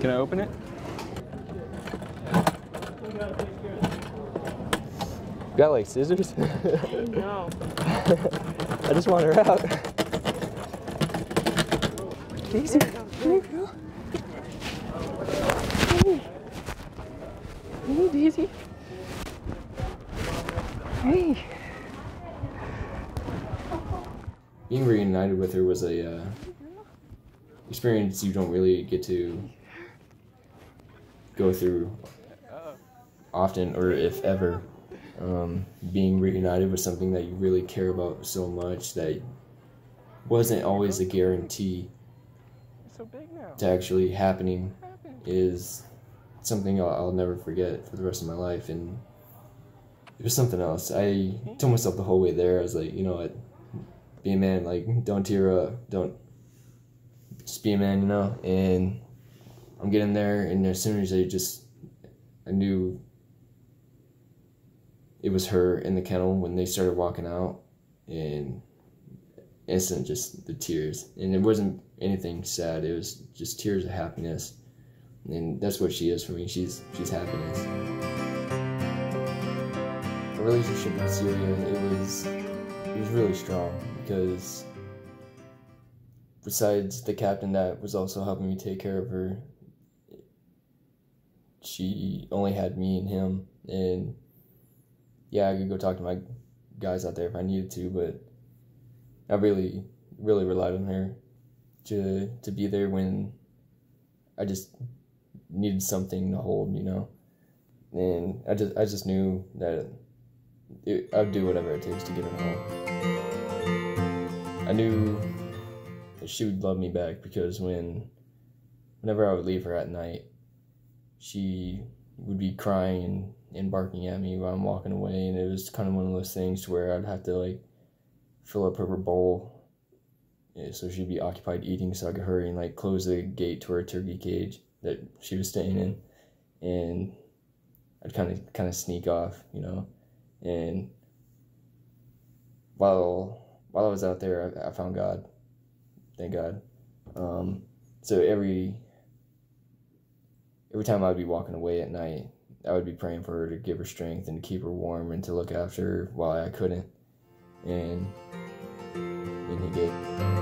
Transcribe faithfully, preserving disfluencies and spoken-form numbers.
Can I open it? You got like scissors? No. I just want her out. Daisy, come here, girl. Hey, Daisy. Hey. Being reunited with her was a uh, experience you don't really get to go through often, or if ever. Um, being reunited with something that you really care about so much that wasn't always a guarantee to actually happening is something I'll, I'll never forget for the rest of my life. And it was something else. I told myself the whole way there, I was like, you know what, be a man, like, don't tear up, don't, just be a man, you know. And I'm getting there, and as soon as I just, I knew it was her in the kennel when they started walking out, and instant just the tears. And it wasn't anything sad, it was just tears of happiness. And that's what she is for me, she's, she's happiness. Our relationship with Syria, it was, it was really strong, because besides the captain that was also helping me take care of her, she only had me and him. And yeah, I could go talk to my guys out there if I needed to, but I really, really relied on her to to be there when I just needed something to hold, you know. And I just I just knew that it, I'd do whatever it takes to get her home. I knew that she would love me back, because when whenever I would leave her at night, she would be crying and barking at me while I'm walking away, and it was kind of one of those things where I'd have to like fill up her bowl, yeah, so she'd be occupied eating, so I could hurry and like close the gate to her turkey cage that she was staying in, and I'd kind of kind of sneak off, you know. And while while I was out there, I, I found God, thank God. Um, so every Every time I'd be walking away at night, I would be praying for her to give her strength and to keep her warm and to look after her while I couldn't. And, and he did.